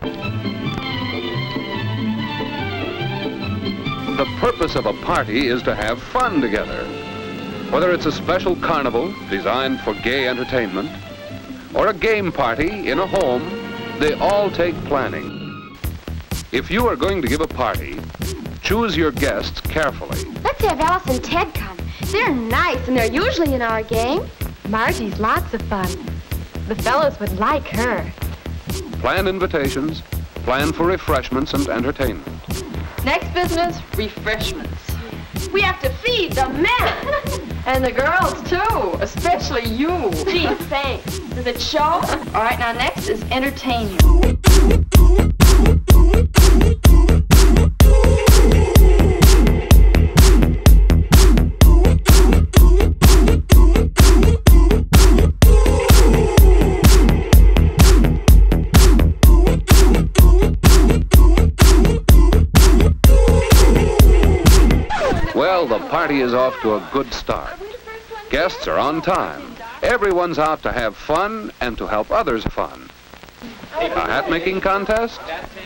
The purpose of a party is to have fun together. Whether it's a special carnival designed for gay entertainment or a game party in a home, they all take planning. If you are going to give a party, choose your guests carefully. Let's have Alice and Ted come. They're nice and they're usually in our game. Margie's lots of fun. The fellows would like her. Plan invitations, plan for refreshments and entertainment. Next business, refreshments. We have to feed the men. And the girls, too. Especially you. Gee, thanks. Does it show? All right, now next is entertainment. Well, the party is off to a good start. Guests are on time. Everyone's out to have fun and to help others fun. A hat-making contest?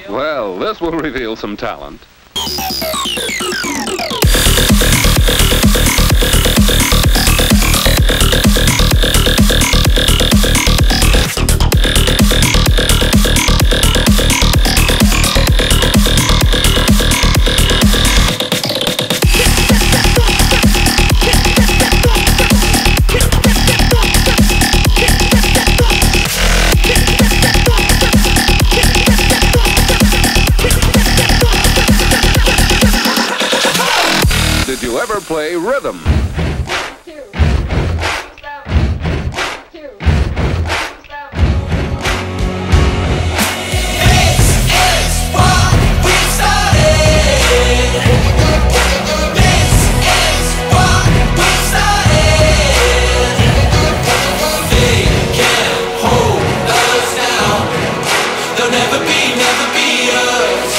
Well, this will reveal some talent. Did you ever play rhythm? 1, 2, 7, 2, 7, 2, 7. This is what we started. This is what we started. They can't hold us down. They'll never be, never be us.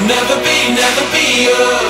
Never be, never be us.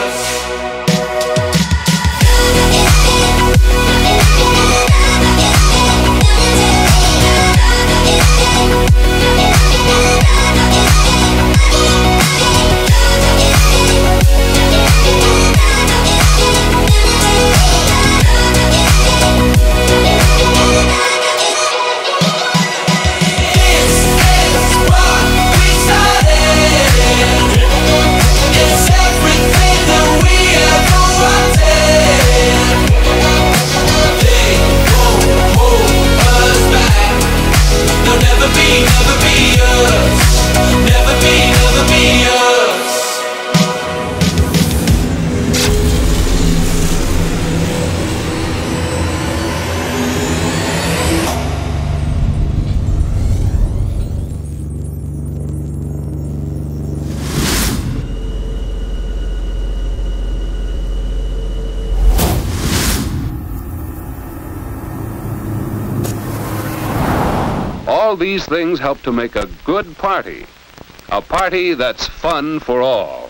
All these things help to make a good party. A party that's fun for all.